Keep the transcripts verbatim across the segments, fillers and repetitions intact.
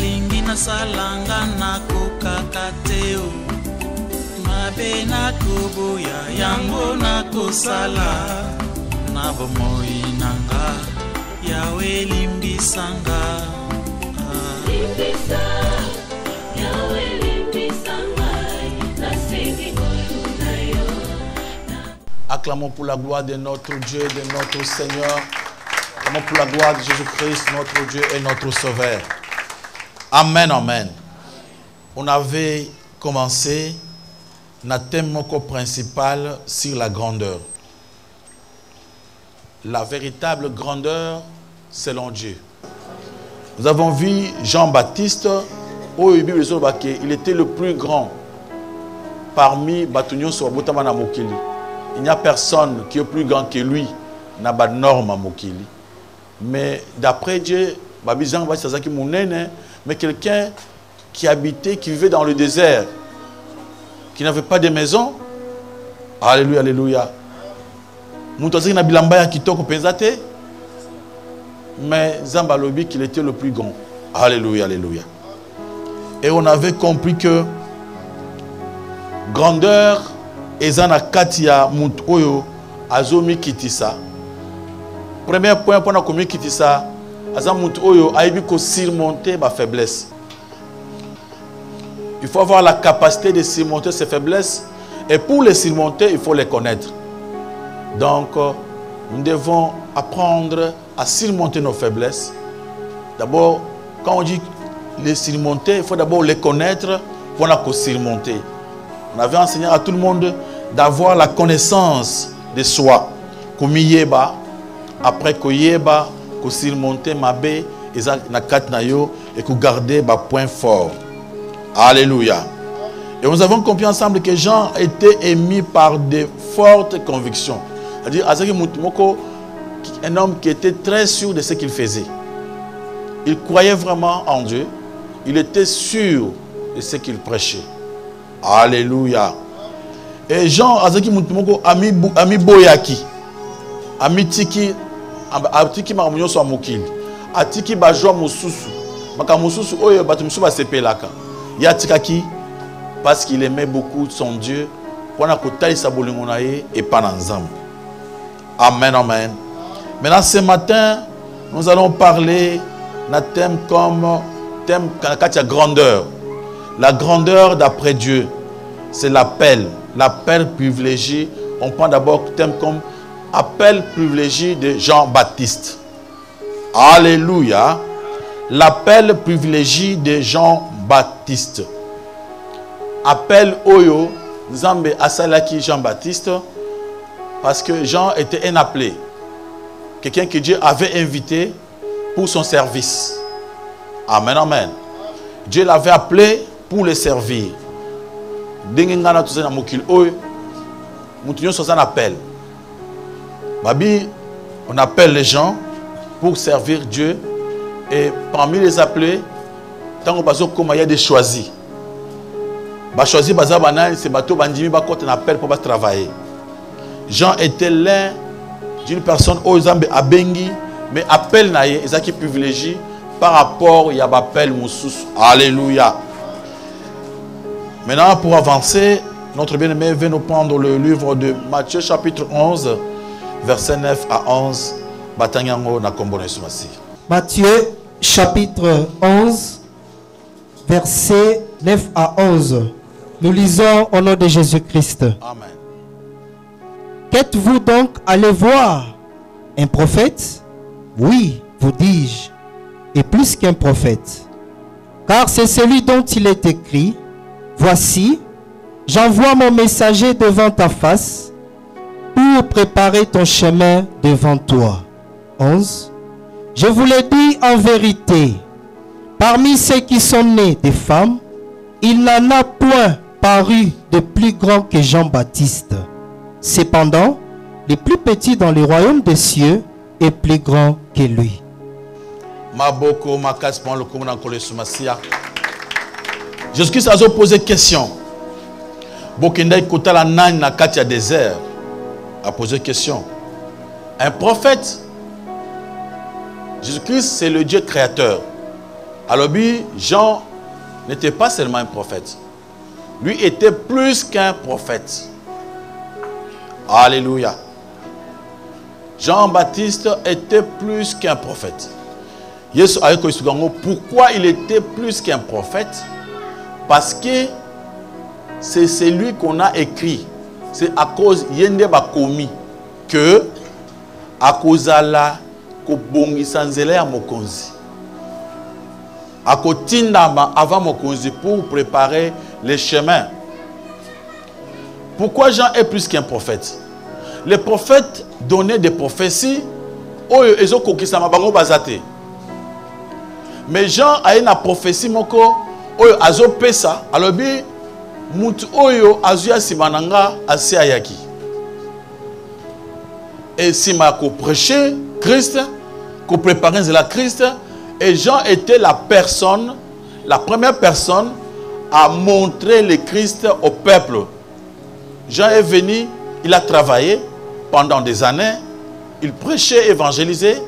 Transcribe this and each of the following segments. nalingi nasalanga nakokaka te o mabe nakoboya yango nakosala na bomoi nanga Yawe limbisanga limbisa Yawe limbisanga nasingi koluna yo. Acclamons pour la gloire de notre Dieu, de notre Seigneur. Acclamons pour la gloire de Jésus-Christ, notre Dieu et notre Sauveur. Amen, amen. On avait commencé notre thème principal sur la grandeur. La véritable grandeur selon Dieu. Nous avons vu Jean-Baptiste, il était le plus grand parmi Batunion Soabotamana Mokili. Il n'y a personne qui est plus grand que lui. N'a pas de norme à Mokili. Mais d'après Dieu, mais quelqu'un qui habitait, qui vivait dans le désert, qui n'avait pas de maison. Alléluia, alléluia. Mais Zambalobi qu'il était le plus grand. Alléluia, alléluia. Et on avait compris que grandeur ezana katia mut oyo azomi kitisa. Premier point pour na komi kitisa azamut oyo aibi ko surmonter ma faiblesse. Il faut avoir la capacité de surmonter ses faiblesses et pour les surmonter, il faut les connaître. Donc, nous devons apprendre à surmonter nos faiblesses. D'abord, quand on dit les surmonter, il faut d'abord les connaître pour les surmonter. On avait enseigné à tout le monde d'avoir la connaissance de soi. Comme yeba, après que yeba, que surmonter ma bé, et que garder ma point fort. Alléluia. Et nous avons compris ensemble que Jean était émis par de fortes convictions. C'est-à-dire, un homme qui était très sûr de ce qu'il faisait. Il croyait vraiment en Dieu. Il était sûr de ce qu'il prêchait. Alléluia. Et Jean, Azaki Moutumoko, Ami Boyaki, Ami Tiki, Atiki Marmounion Soamoukil, Atiki Bajo Moussoussou, Maka Moussoussou, Oye Batumsou Basepelaka, Yatikaki, parce qu'il aimait beaucoup son Dieu, pour la Kotaï Sabolingonaye et Pananzam. Amen, amen. Maintenant, ce matin, nous allons parler d'un thème comme thème la grandeur. La grandeur d'après Dieu, c'est l'appel, l'appel privilégié. On prend d'abord un thème comme appel privilégié de Jean-Baptiste. Alléluia. L'appel privilégié de Jean-Baptiste. Appel Oyo, Zambé Asalaki Jean-Baptiste. Parce que Jean était un appelé. Quelqu'un que Dieu avait invité pour son service. Amen, amen. Dieu l'avait appelé pour le servir. On appelle les gens pour servir Dieu. Et parmi les appelés, il y a des choisis. Les choisis, c'est qu'on appelle pour travailler. Jean était l'un d'une personne aux hommes à Bengi, mais appel naïe, c'est ça qui privilégie par rapport à l'appel Moussous. Alléluia. Maintenant, pour avancer, notre bien-aimé veut nous prendre le livre de Matthieu, chapitre onze, versets neuf à onze. Matthieu, chapitre onze, versets neuf à onze. Nous lisons au nom de Jésus-Christ. Amen. Qu'êtes-vous donc allé voir? Un prophète? Oui, vous dis-je, et plus qu'un prophète. Car c'est celui dont il est écrit, voici, j'envoie mon messager devant ta face pour préparer ton chemin devant toi. onze. Je vous le dis en vérité, parmi ceux qui sont nés des femmes, il n'en a point paru de plus grand que Jean-Baptiste. Cependant, le plus petit dans le royaume des cieux est plus grand que lui. Jésus-Christ a posé question. A posé question. Un prophète, Jésus-Christ, c'est le Dieu créateur. Alors lui, Jean n'était pas seulement un prophète. Lui était plus qu'un prophète. Alléluia. Jean-Baptiste était plus qu'un prophète. Pourquoi il était plus qu'un prophète? Parce que c'est celui qu'on a écrit. C'est à cause yende bakomi que à cause ala ko bongisanzela ya mokonzi. À côté avant mokonzi pour préparer les chemins. Pourquoi Jean est plus qu'un prophète? Les prophètes donnaient des prophéties oyo ezoko kisama bango bazate. Mais Jean a une prophétie moko oyo azo pesa alobi Moutu oyo azuya simananga ase ayaki. Et si ma ko prêcher Christ, ko préparer la Christ, et Jean était la personne, la première personne à montrer le Christ au peuple. Jean est venu, il a travaillé pendant des années, il prêchait, évangélisait,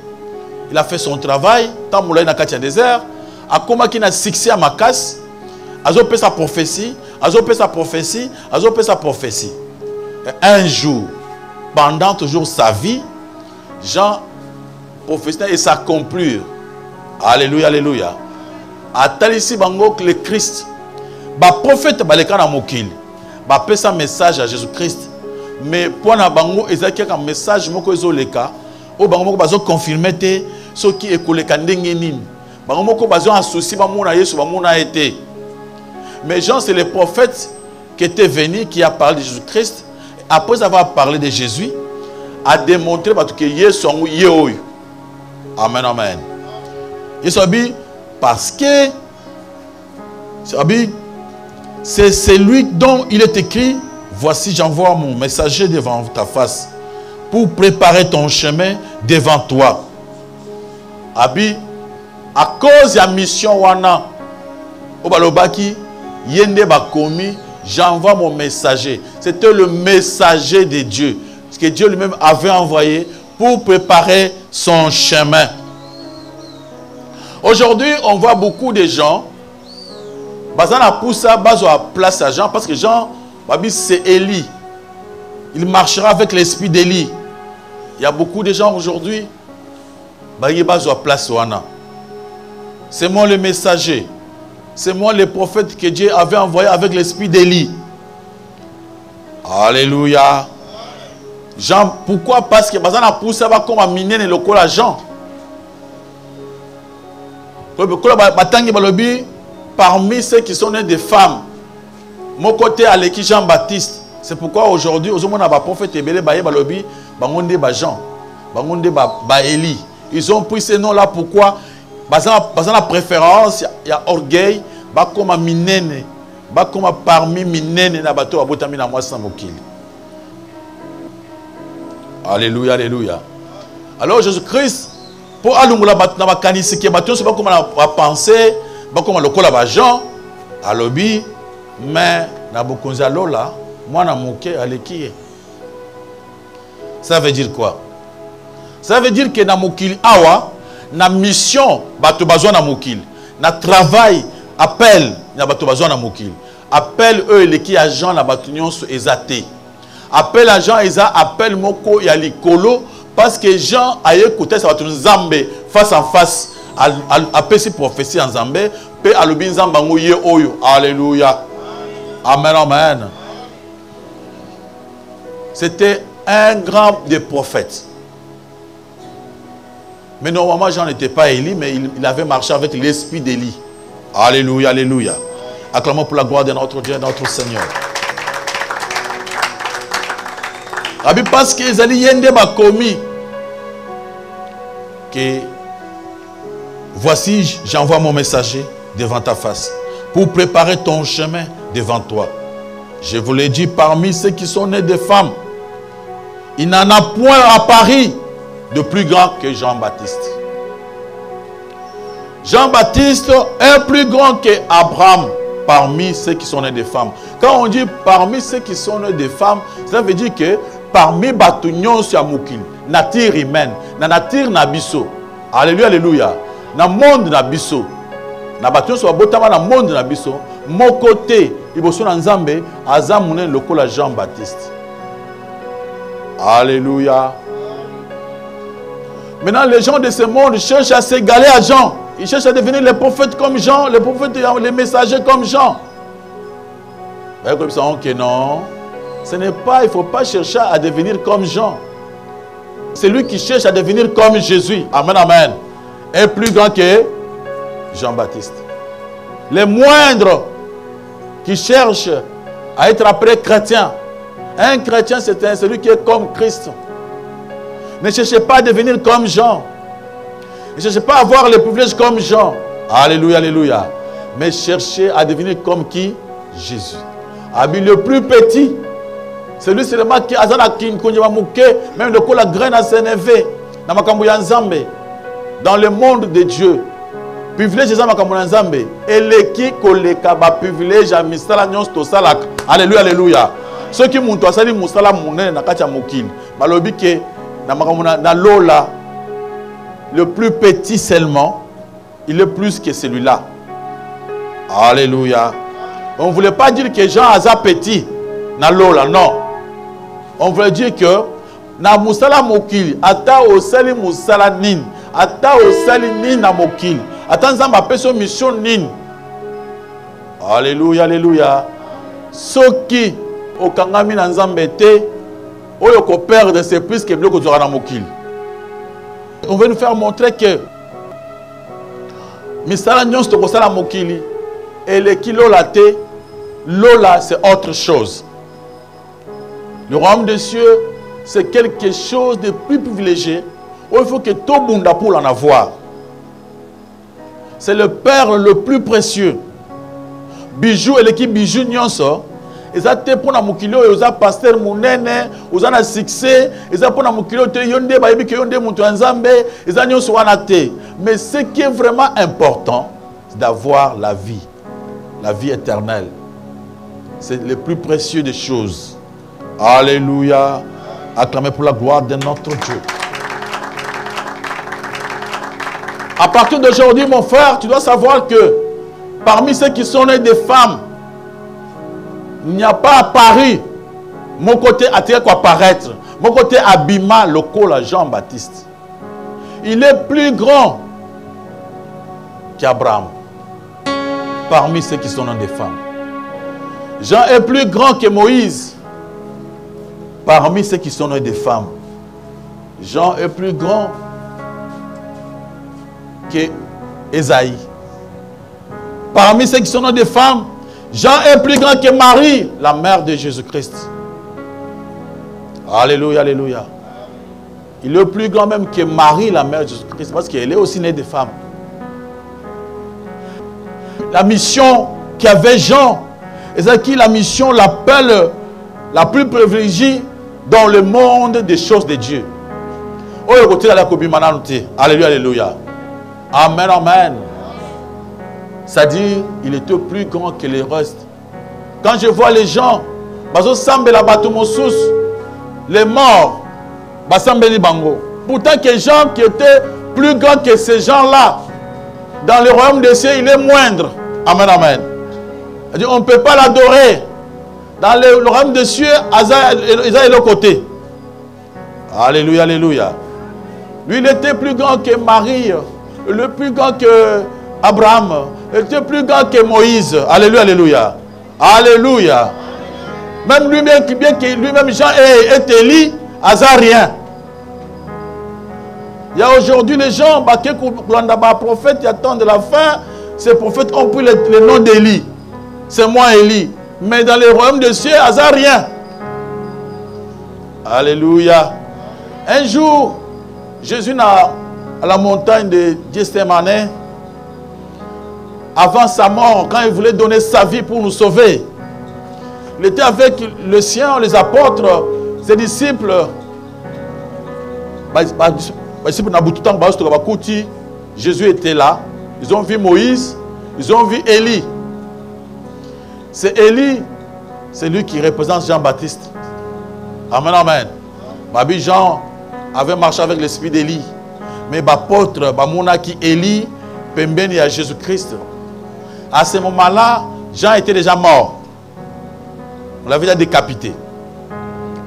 il a fait son travail, tant moulay na katia désert, a koma ki na sixi à makas, azo pe sa prophétie. Azopé sa prophétie, Azopé sa prophétie. Un jour, pendant toujours sa vie, Jean prophétisa et s'accomplit. Alléluia, alléluia. A talisi bango le Christ. Ba prophète baleka na mokili. Ba pesa message à Jésus-Christ. Mais pour na bango ezaki un message moko ezoleka. O bango moko bazo confirmer te ce qui ekoleka ndenge nini. Bango moko bazo associer ba mona Yesu ba mona été. Mais Jean, c'est le prophète qui était venu, qui a parlé de Jésus-Christ. Après avoir parlé de Jésus, a démontré que Jésus est là. Amen, amen. Jésus a dit, parce que c'est celui dont il est écrit, voici j'envoie mon messager devant ta face pour préparer ton chemin devant toi. Abi, à cause de la mission wana, obalobaki Yende Bakomi, j'envoie mon messager. C'était le messager de Dieu. Ce que Dieu lui-même avait envoyé pour préparer son chemin. Aujourd'hui, on voit beaucoup de gens. Bazana poussa, bazoa place à Jean. Parce que Jean, c'est Élie. Il marchera avec l'esprit d'Élie. Il y a beaucoup de gens aujourd'hui. Bazoa place à Jean. C'est moi le messager. C'est moi le prophète que Dieu avait envoyé avec l'esprit d'Élie. Alléluia. Jean, pourquoi? Parce que Bazana poussa va comme aminer le cola Jean. Parmi ceux qui sont nés des femmes, mon côté à l'équipe Jean-Baptiste. C'est pourquoi aujourd'hui, aux hommes on a des prophètes et belé baye balobi, bangonde ba Jean, bangonde ba Élie. Ils ont pris ces noms-là pourquoi? Parce que la préférence, il y a orgueil, comme minene, comme parmi minene na bato abotami na mwasa mokili. Alléluia, alléluia. Alors Jésus-Christ, pour alungula bato na bakanisi ke bato so bakoma na penser, bakoma lokola ba Jean, alobi mais na bokonza lola, mwana moke alekiye. Ça veut dire quoi? Ça veut dire que na mokili awa na mission bato bazwa na mokili na travail appel na bato bazwa na mokili appel eux leki ya Jean na bato nyonso ezate appel à Jean eza appel moko ya likolo parce que Jean aye kotesa bato nzambe face en face apesi prophétie en nzambe pe alobi nzambe ngo ye oyo. Alléluia, amen, amen. C'était un grand des prophètes. Mais normalement, Jean n'était pas Élie, mais il, il avait marché avec l'esprit d'Élie. Alléluia, alléluia. Acclamons pour la gloire de notre Dieu, notre Seigneur. Rabbi, parce que Ezali Yende m'a commis que voici, j'envoie mon messager devant ta face pour préparer ton chemin devant toi. Je vous l'ai dit, parmi ceux qui sont nés de femmes, il n'en a point à Paris de plus grand que Jean-Baptiste. Jean-Baptiste est plus grand que Abraham parmi ceux qui sont nés des femmes. Quand on dit parmi ceux qui sont nés des femmes, ça veut dire que parmi Batounion sur Moukil, nature humaine, na nature nabiso. Alléluia, alléluia. Na monde nabiso. na batu so botama na monde na biso mokote liboso na nzambe aza munene lokola Jean-Baptiste. Alléluia. Maintenant les gens de ce monde cherchent à s'égaler à Jean. Ils cherchent à devenir les prophètes comme Jean, les prophètes, les messagers comme Jean. Mais comme ça, ok, non. Ce n'est pas, il ne faut pas chercher à devenir comme Jean. C'est lui qui cherche à devenir comme Jésus. Amen, amen. Et plus grand que Jean-Baptiste. Les moindres qui cherchent à être appelés chrétiens. Un chrétien, c'est celui qui est comme Christ. Ne cherchez pas à devenir comme Jean. Ne cherchez pas à avoir les privilèges comme Jean. Alléluia, alléluia. Mais cherchez à devenir comme qui? Jésus. Habit le plus petit. Celui seulement qui a même le coup la graine à s'énerver. Dans le monde de Dieu. Privilège de Zambe. Et les qui collèguent privilège à Mistala Nyons Tosalak. Alléluia, alléluia. Ceux qui m'ont dit, Moussala Mounen, Nakatia Moukine. Balobi ke dans l'eau là, le plus petit seulement, il est plus que celui-là. Alléluia. On ne voulait pas dire que Jean Aza petit dans l'eau là, non. On voulait dire que na musala mokil, ata osali musala nin, ata osali nin na mokil, ata nzamba peso mission nin. Alléluia, alléluia. Ceux qui au kangami na nzambe te au père de ces prises qui est bloqué dans Mokil. On veut nous faire montrer que Misala Nyons Tokosala Mokili et le kilo laté, l'ola c'est autre chose. Le royaume des cieux c'est quelque chose de plus privilégié où il faut que tout le monde pour en avoir. C'est le père le plus précieux. Bijou et l'équipe Bijou Nyonso. Ils ont été pour la moukilio, ils ont passé mon nene, ils ont succès, ils ont pour la moukilio, ils ont été pour la moukilio, ils ont été pour la moukilio. Mais ce qui est vraiment important, c'est d'avoir la vie, la vie éternelle. C'est le plus précieux des choses. Alléluia. Acclamez pour la gloire de notre Dieu. À partir d'aujourd'hui, mon frère, tu dois savoir que parmi ceux qui sont nés des femmes, il n'y a pas à Paris. Mon côté a tiré quoi paraître. Mon côté abîma le col à Jean-Baptiste. Il est plus grand qu'Abraham. Parmi ceux qui sont dans des femmes. Jean est plus grand que Moïse. Parmi ceux qui sont dans des femmes. Jean est plus grand que Ésaïe. Parmi ceux qui sont dans des femmes. Jean est plus grand que Marie, la mère de Jésus-Christ. Alléluia, alléluia. Il est plus grand même que Marie, la mère de Jésus-Christ, parce qu'elle est aussi née des femmes. La mission qu'avait Jean, c'est qui la mission, l'appel la plus privilégiée dans le monde des choses de Dieu. Alléluia, alléluia. Amen, amen. C'est-à-dire, il était plus grand que les restes. Quand je vois les gens, les morts, pourtant que Jean qui était plus grand que ces gens-là, dans le royaume des cieux, il est moindre. Amen, amen. On ne peut pas l'adorer. Dans le royaume des cieux, ils est de l'autre côté. Alléluia, alléluia. Lui, il était plus grand que Marie, le plus grand que Abraham. Il était plus grand que Moïse. Alléluia, alléluia. Alléluia. Même lui-même, bien que lui-même, Jean est Élie, Azarien. Il y a aujourd'hui les gens, les prophètes, ils attendent la fin. Ces prophètes ont pris le nom d'Élie. C'est moi, Élie. Mais dans le royaume des cieux, Azarien. Alléluia. Un jour, Jésus à la montagne de Gethsémané. Avant sa mort, quand il voulait donner sa vie pour nous sauver, il était avec le sien, les apôtres, ses disciples. Jésus était là. Ils ont vu Moïse, ils ont vu Élie. C'est Élie, c'est lui qui représente Jean-Baptiste. Amen, amen. Babi Jean avait marché avec l'esprit d'Élie. Mais l'apôtre, Bamouna qui Élie, Pembeni à Jésus-Christ. À ce moment-là, Jean était déjà mort. On l'avait déjà décapité.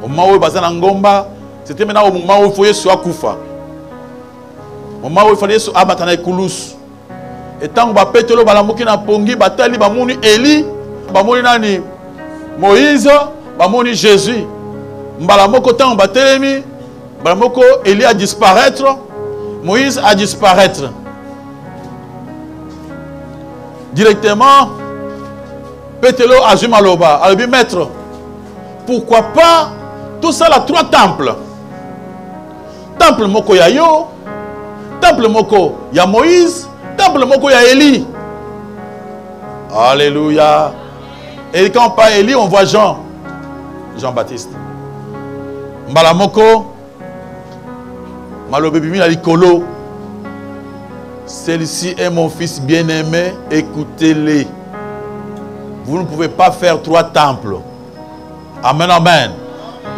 Au moment où il Ngomba, c'était maintenant au moment où il fallait se Koufa. Au moment où il fallait se abattre Koulouse. Et tant que Pétolo, Balamoki, Napongi, Batali, Bamouni, Eli, Bamouni, Nani, Moïse, Bamouni, Jésus. Balamoko, tant Batelemi, Balamoko, Eli a disparaître, Moïse a disparaître. Directement, Pételo a Jumaloba, a dit maître, pourquoi pas tout ça là, trois temples. Temple Moko Yayo, Temple Moko Ya Moïse, Temple Moko Ya Élie. Alléluia. Et quand on parle Élie, on voit Jean, Jean-Baptiste. Mbalamoko, Malobébimi la Likolo. Celle-ci est mon fils bien-aimé, écoutez-les. Vous ne pouvez pas faire trois temples. Amen, amen.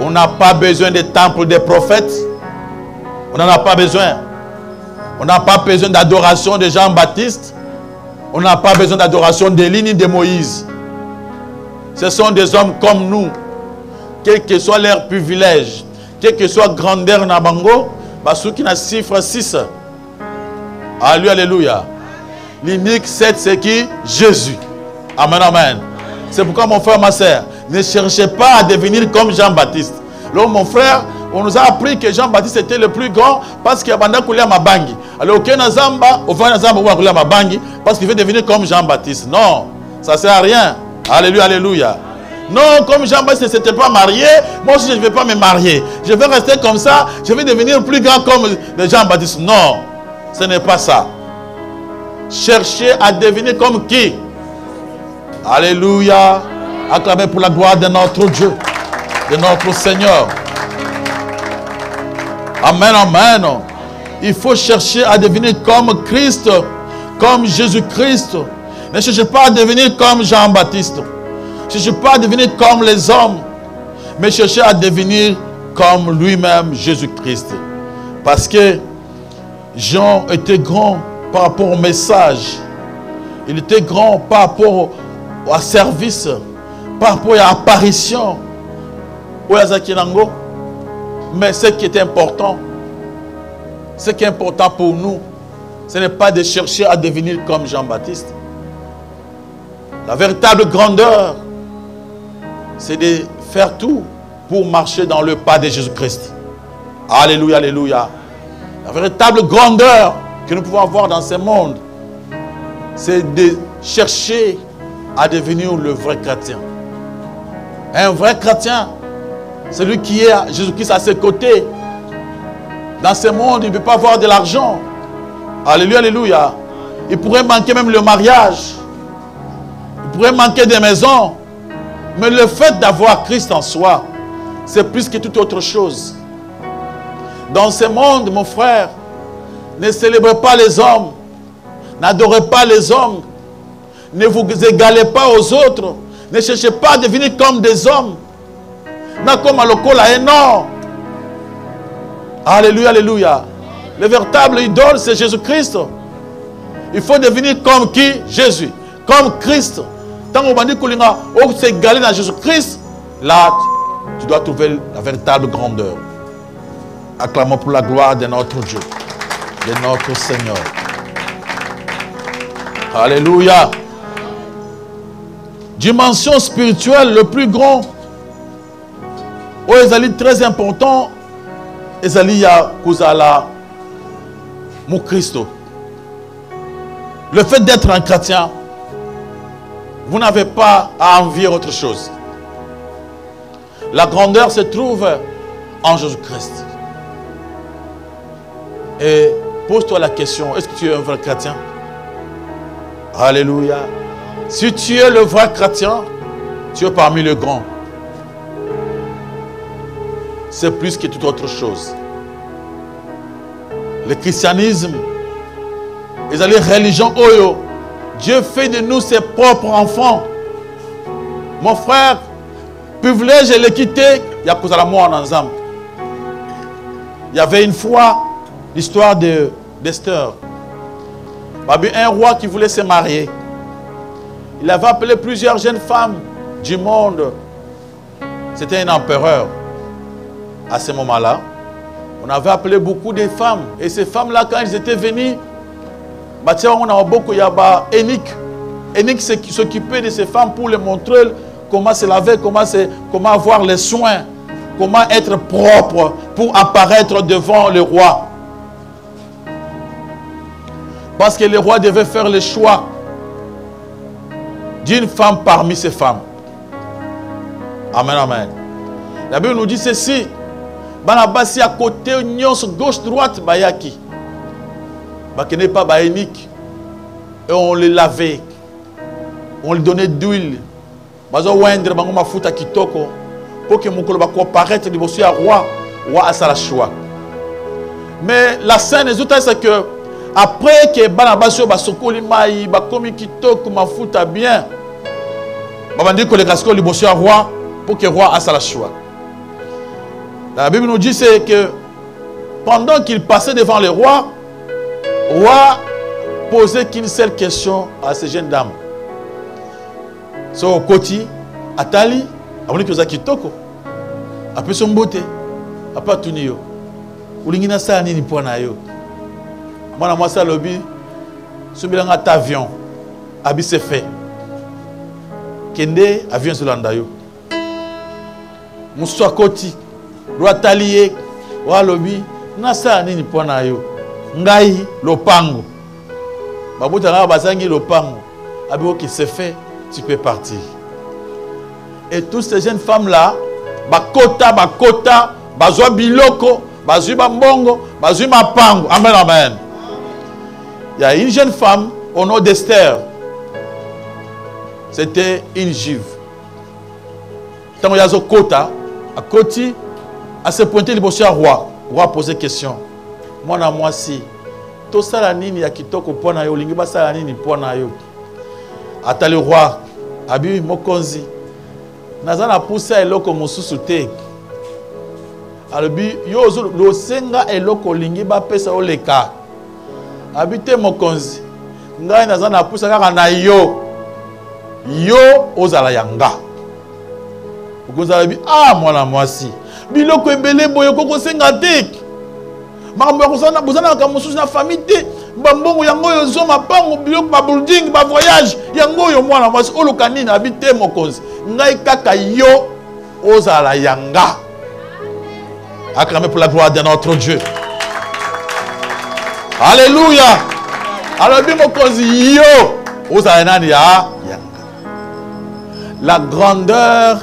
On n'a pas besoin des temples des prophètes. On n'en a pas besoin. On n'a pas besoin d'adoration de Jean-Baptiste. On n'a pas besoin d'adoration d'Élie ni de Moïse. Ce sont des hommes comme nous. Quel que soit leur privilège, quel que soit grandeur Nabango, ceux qui n'ont chiffre six. Alléluia. L'unique sept, c'est qui? Jésus. Amen, amen. C'est pourquoi mon frère, ma soeur, ne cherchez pas à devenir comme Jean-Baptiste. Alors mon frère, on nous a appris que Jean-Baptiste était le plus grand parce qu'il a bandé à Mabangi. Alors aucun Nazamba, aucun Nazamba ou à Mabangi parce qu'il veut devenir comme Jean-Baptiste. Non, ça ne sert à rien. Alléluia, alléluia. Non, comme Jean-Baptiste ne s'était pas marié, moi aussi je ne vais pas me marier. Je vais rester comme ça, je vais devenir plus grand comme Jean-Baptiste. Non, ce n'est pas ça. Cherchez à devenir comme qui? Alléluia. Acclamez pour la gloire de notre Dieu, de notre Seigneur. Amen, amen. Il faut chercher à devenir comme Christ, comme Jésus-Christ. Ne cherchez pas à devenir comme Jean-Baptiste. Ne cherchez pas à devenir comme les hommes, mais cherchez à devenir comme lui-même, Jésus-Christ. Parce que Jean était grand par rapport au message. Il était grand par rapport au service, par rapport à l'apparition. Mais ce qui est important, ce qui est important pour nous, ce n'est pas de chercher à devenir comme Jean-Baptiste. La véritable grandeur, c'est de faire tout pour marcher dans le pas de Jésus-Christ. Alléluia, alléluia. La véritable grandeur que nous pouvons avoir dans ce monde, c'est de chercher à devenir le vrai chrétien. Un vrai chrétien, celui qui est Jésus-Christ à ses côtés. Dans ce monde, il ne peut pas avoir de l'argent. Alléluia, alléluia. Il pourrait manquer même le mariage. Il pourrait manquer des maisons. Mais le fait d'avoir Christ en soi, c'est plus que toute autre chose. Dans ce monde, mon frère, ne célébrez pas les hommes. N'adorez pas les hommes. Ne vous égalez pas aux autres. Ne cherchez pas à devenir comme des hommes. N'a comme à l'ocola et non. Alléluia, alléluia. Le véritable idole, c'est Jésus-Christ. Il faut devenir comme qui? Jésus. Comme Christ. Tant qu'on dit qu'on s'est égalé dans Jésus-Christ, là, tu dois trouver la véritable grandeur. Acclamons pour la gloire de notre Dieu, de notre Seigneur. Alléluia. Dimension spirituelle, le plus grand. Oh, ezali très important. Ezali ya kozala mu Christo. Le fait d'être un chrétien, vous n'avez pas à envier autre chose. La grandeur se trouve en Jésus-Christ. Et pose-toi la question, est-ce que tu es un vrai chrétien? Alléluia. Si tu es le vrai chrétien, tu es parmi les grands. C'est plus que toute autre chose. Le christianisme, les religions, oyo, Dieu fait de nous ses propres enfants. Mon frère, privilège et l'équité, il y a cause à la mort en ensemble. Il y avait une fois l'histoire d'Esther. Il y avait un roi qui voulait se marier. Il avait appelé plusieurs jeunes femmes du monde. C'était un empereur. À ce moment-là, on avait appelé beaucoup de femmes. Et ces femmes-là, quand elles étaient venues, on a beaucoup yaba Enoch. Enoch s'occupait de ces femmes pour les montrer comment se laver, comment, se, comment avoir les soins, comment être propre pour apparaître devant le roi. Parce que le roi devait faire le choix d'une femme parmi ses femmes. Amen, amen. La Bible nous dit ceci. Banabasi à côté, gauche, droite, bayaki. Qui n'est pas baénique. Et on le lavait. On lui donnait d'huile. Bazo wendre bangoma futa kitoko. Pour que mukolo bako paraître du bossu à roi, roi à Sarachua. Mais la scène résultat c'est que après que Banabasio basokoli mai bakomi kitoko mafuta bien. Babandi ko le kasko du bossu à roi pour que roi à Sarachua. La Bible nous dit c'est que pendant qu'il passait devant le roi, roi posait qu'une seule question à ces jeunes dames. So Koti, Atali, après que Zakitoko, après son beauté, après tout nio, ulingina sa ni ni pona yo. Moi la moi ça lobby, soubiranga avion, abi se fait. Kende avion solanda yo. Musso Koti, roi Atali, roi lobby, na sa ni ni pona yo. Ngai lopango. Babutanga basangi lopango. Abiko qui s'est fait, tu peux partir. Et toutes ces jeunes femmes là, bakota bakota, bazwa biloko, bazwi bambongo, bazwi mapango. Amen amen. Il y a une jeune femme au nom d'Esther. C'était une juive. Tant qu'il y a zo kota, à côté, à se pointer le bossier roi, roi poser question. Moi, na moi si. To salanini ya kitoko pona yo lingi ba salanini pona yo. Atali roi abi mokonzi. Nazana poussa eloko mususu te. Albi yo zo lo senga eloko lingi ba pesa o leka. Abi te mokonzi. Ngai nazana poussa kaka na yo. Yo ozala yanga. Ugonza bi ah moi na moi si. Biloko ebele boyo koko senga te. Acclamé pour la gloire de notre Dieu. Alléluia. La grandeur,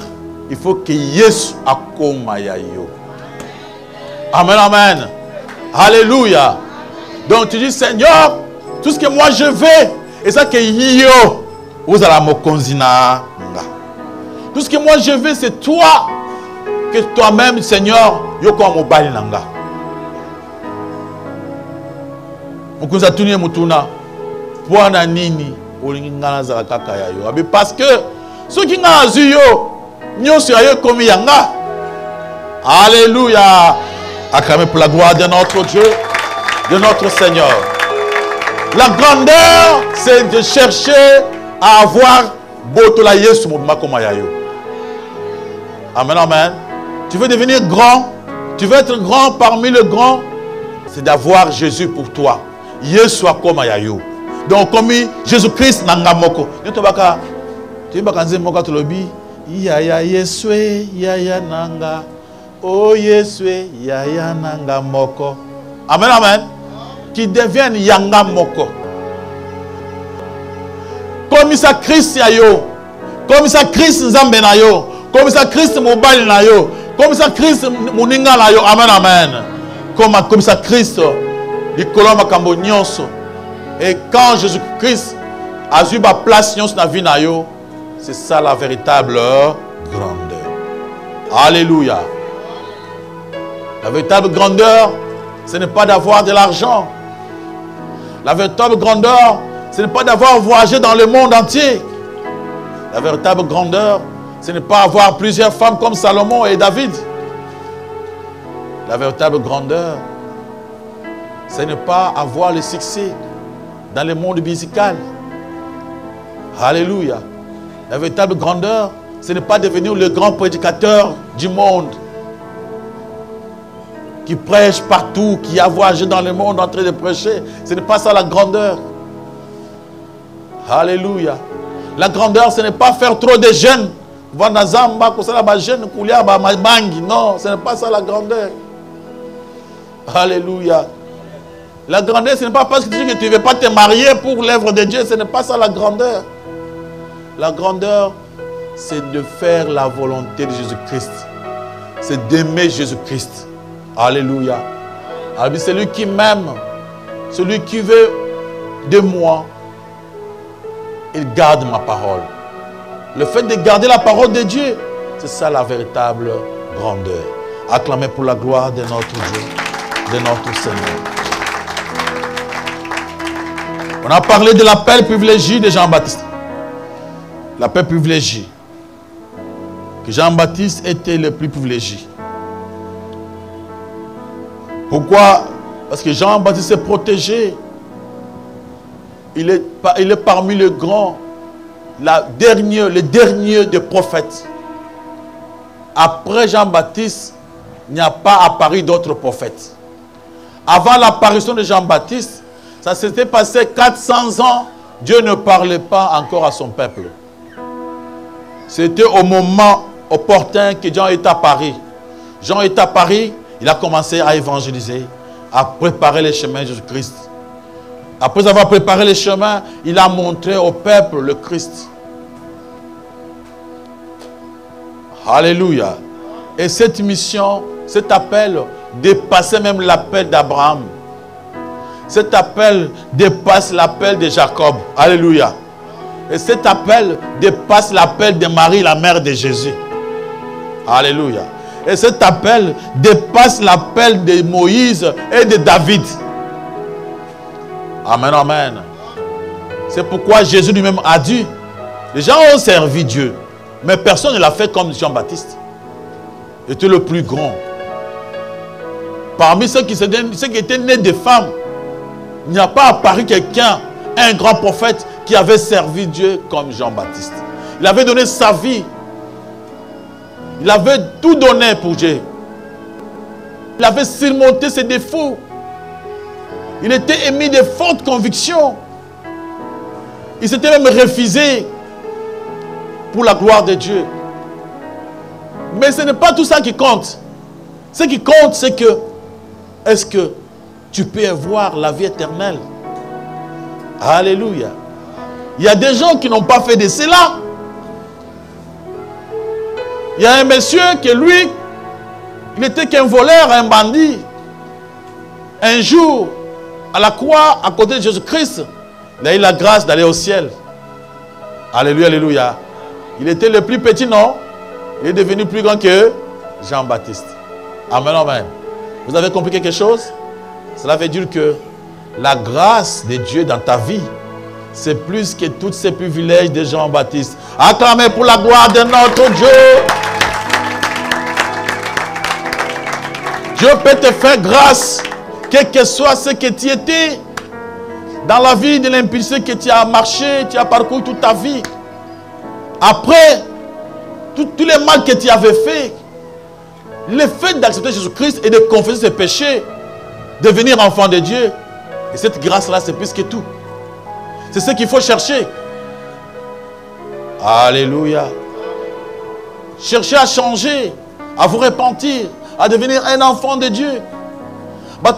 il faut que Yesu akomaya yo. Amen, amen. Alléluia. Donc tu dis Seigneur, tout ce que moi je veux, et ça que yo, tout ce que moi je veux, c'est toi, que toi-même, Seigneur, yo comme au bal nanga. Parce que ceux qui n'ont yo, n'ont sérieux comme yanga. Alléluia. Acclamé pour la gloire de notre Dieu, de notre Seigneur. La grandeur, c'est de chercher à avoir Botola Yesu Makomayayo. Amen, amen. Tu veux devenir grand, tu veux être grand parmi les grands, c'est d'avoir Jésus pour toi. Yesu Makomayayo. Donc, comme Jésus-Christ Nangamoko. Tu Nanga. Oh Yesue, Yaya Nanga Moko. Amen, amen. Qui devienne Yanga Moko. Comme ça Christ Yayo. Comme ça Christ Nzambe Nayo. Comme ça Christ Mobile Nayo. Comme ça Christ Muninga Nayo. Amen, amen. Comme ça Christ. Du Colomba Kambo Nyonso. Et quand Jésus-Christ a eu ma place Nyonso na vie Nayo, c'est ça la véritable grandeur. Alléluia. La véritable grandeur, ce n'est pas d'avoir de l'argent. La véritable grandeur, ce n'est pas d'avoir voyagé dans le monde entier. La véritable grandeur, ce n'est pas avoir plusieurs femmes comme Salomon et David. La véritable grandeur, ce n'est pas avoir le succès dans le monde musical. Alléluia. La véritable grandeur, ce n'est pas devenir le grand prédicateur du monde qui prêche partout, qui a voyagé dans le monde en train de prêcher. Ce n'est pas ça la grandeur. Alléluia. La grandeur, ce n'est pas faire trop de jeûnes. Non, ce n'est pas ça la grandeur. Alléluia. La grandeur, ce n'est pas parce que tu ne veux pas te marier pour l'œuvre de Dieu. Ce n'est pas ça la grandeur. La grandeur, c'est de faire la volonté de Jésus-Christ. C'est d'aimer Jésus-Christ. Alléluia. Alors, celui qui m'aime, celui qui veut de moi, il garde ma parole. Le fait de garder la parole de Dieu, c'est ça la véritable grandeur. Acclamez pour la gloire de notre Dieu, de notre Seigneur. On a parlé de l'appel privilégié de Jean-Baptiste. L'appel privilégié. Que Jean-Baptiste était le plus privilégié. Pourquoi? Parce que Jean-Baptiste est protégé. Il est, il est parmi les grands, la dernière, le dernier des prophètes. Après Jean-Baptiste, il n'y a pas apparu d'autres prophètes. Avant l'apparition de Jean-Baptiste, ça s'était passé quatre cents ans, Dieu ne parlait pas encore à son peuple. C'était au moment opportun que Jean est à Paris. Jean est à Paris, il a commencé à évangéliser, à préparer les chemins de Jésus-Christ. Après avoir préparé les chemins, il a montré au peuple le Christ. Alléluia. Et cette mission, cet appel, dépassait même l'appel d'Abraham. Cet appel dépasse l'appel de Jacob. Alléluia. Et cet appel dépasse l'appel de Marie, la mère de Jésus. Alléluia. Et cet appel dépasse l'appel de Moïse et de David. Amen, amen. C'est pourquoi Jésus lui-même a dit, les gens ont servi Dieu, mais personne ne l'a fait comme Jean-Baptiste. Il était le plus grand. Parmi ceux qui, ceux qui étaient nés de femmes, il n'y a pas apparu quelqu'un, un grand prophète, qui avait servi Dieu comme Jean-Baptiste. Il avait donné sa vie. Il avait tout donné pour Dieu. Il avait surmonté ses défauts. Il était émis de fortes convictions. Il s'était même refusé pour la gloire de Dieu. Mais ce n'est pas tout ça qui compte. Ce qui compte, c'est que, est-ce que tu peux avoir la vie éternelle? Alléluia. Il y a des gens qui n'ont pas fait de cela. Il y a un monsieur qui, lui, il n'était qu'un voleur, un bandit. Un jour, à la croix, à côté de Jésus-Christ, il a eu la grâce d'aller au ciel. Alléluia, alléluia. Il était le plus petit, non? Il est devenu plus grand que Jean-Baptiste. Amen, amen. Vous avez compris quelque chose? Cela veut dire que la grâce de Dieu dans ta vie, c'est plus que tous ces privilèges de Jean-Baptiste. Acclamez pour la gloire de notre Dieu. Dieu peut te faire grâce, quel que soit ce que tu étais, dans la vie de l'impulsé que tu as marché, tu as parcouru toute ta vie. Après, tous les mal que tu avais fait, le fait d'accepter Jésus-Christ et de confesser ses péchés, devenir enfant de Dieu, et cette grâce-là, c'est plus que tout. C'est ce qu'il faut chercher. Alléluia. Cherchez à changer, à vous repentir, à devenir un enfant de Dieu. Ce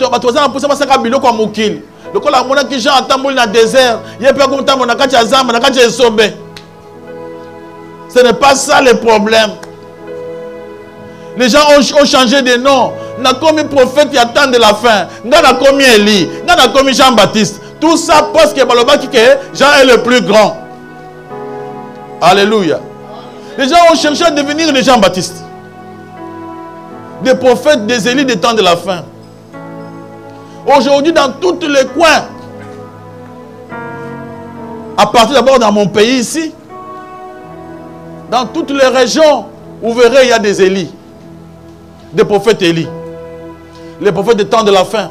n'est pas ça le problème. Les gens ont, ont changé de nom. N'a commis prophète qui attend de la fin. N'a commis Élie. N'a commis Jean-Baptiste. Tout ça parce que Jean est le plus grand. Alléluia. Les gens ont cherché à devenir des Jean-Baptiste, des prophètes, des élites des temps de la fin. Aujourd'hui, dans tous les coins, à partir d'abord dans mon pays ici, dans toutes les régions, vous verrez, il y a des élites, des prophètes élites, les prophètes des temps de la fin.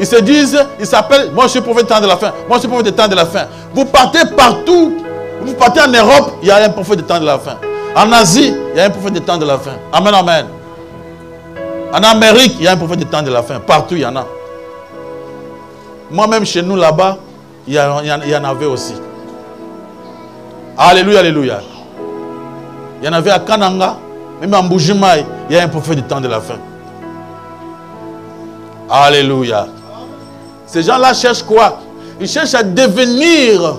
Ils se disent, ils s'appellent, moi je suis prophète des temps de la fin, moi je suis prophète des temps de la fin. Vous partez partout, vous partez en Europe, il y a un prophète des temps de la fin. En Asie, il y a un prophète des temps de la fin. Amen, amen. En Amérique, il y a un prophète des temps de la fin. Partout, il y en a. Moi-même, chez nous, là-bas, il y en avait aussi. Alléluia, alléluia. Il y en avait à Kananga, même en Bujumaï, il y a un prophète des temps de la fin. Alléluia. Ces gens-là cherchent quoi? Ils cherchent à devenir,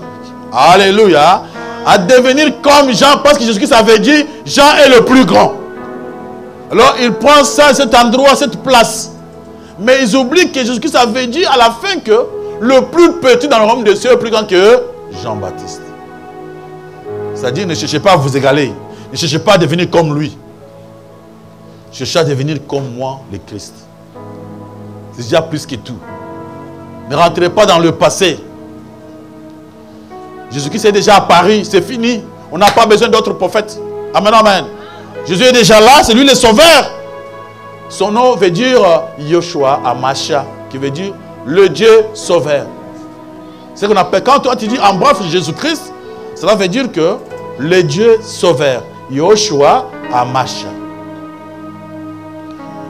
alléluia, à devenir comme Jean, parce que Jésus-Christ avait dit, Jean est le plus grand. Alors, ils prennent ça, cet endroit, cette place. Mais ils oublient que Jésus-Christ avait dit à la fin que le plus petit dans le royaume de Dieu est plus grand que Jean-Baptiste. C'est-à-dire, ne cherchez pas à vous égaler. Ne cherchez pas à devenir comme lui. Cherchez à devenir comme moi, le Christ. C'est déjà plus que tout. Ne rentrez pas dans le passé. Jésus-Christ est déjà à Paris, c'est fini. On n'a pas besoin d'autres prophètes. Amen, amen. Jésus est déjà là, c'est lui le sauveur. Son nom veut dire Yoshua Amasha, qui veut dire le Dieu sauveur. C'est ce qu'on appelle, quand toi tu dis en bref Jésus-Christ, cela veut dire que le Dieu sauveur, Yoshua Amasha.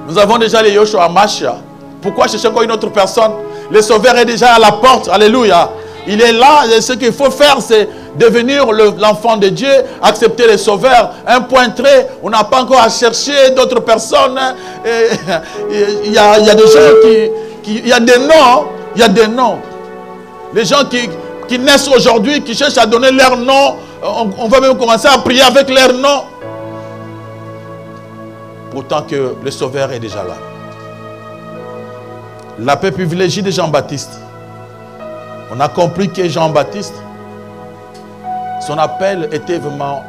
Nous avons déjà les Yoshua Amasha. Pourquoi chercher encore une autre personne? Le sauveur est déjà à la porte. Alléluia. Il est là. Et ce qu'il faut faire, c'est devenir l'enfant de Dieu, accepter le sauveur. Un point très. On n'a pas encore à chercher d'autres personnes. Il y, y a des gens qui... Il y a des noms. Il y a des noms. Les gens qui, qui naissent aujourd'hui, qui cherchent à donner leur nom. On, on va même commencer à prier avec leur nom. Pourtant que le sauveur est déjà là. La paix privilégiée de Jean-Baptiste. On a compris que Jean-Baptiste, son appel était vraiment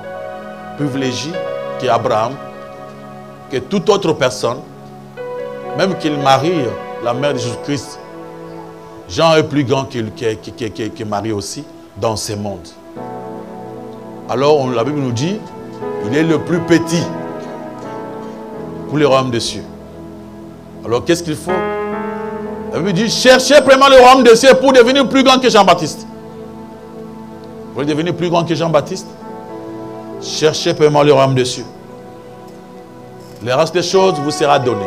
privilégié qu'Abraham, que toute autre personne, même qu'il marie la mère de Jésus-Christ. Jean est plus grand que, que, que, que, que Marie aussi dans ce monde. Alors on, la Bible nous dit, il est le plus petit pour le royaume de Dieu. Alors qu'est-ce qu'il faut? La Bible dit, cherchez vraiment le royaume de Dieu pour devenir plus grand que Jean-Baptiste. Vous voulez devenir plus grand que Jean-Baptiste? Cherchez vraiment le royaume de Dieu. Le reste des choses vous sera donné.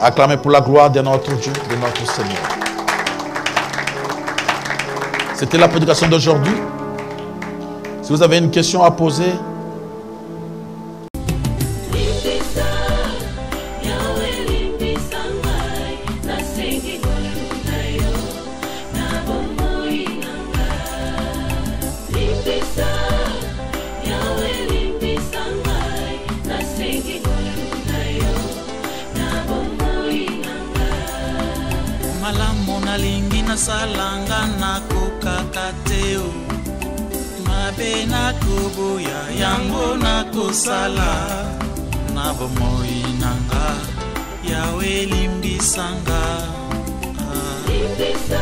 Acclamez pour la gloire de notre Dieu, de notre Seigneur. C'était la prédication d'aujourd'hui. Si vous avez une question à poser, salanga na kokakateo mabe na koboya yango na kosala na bomoi nanga yawe limbisanga ah.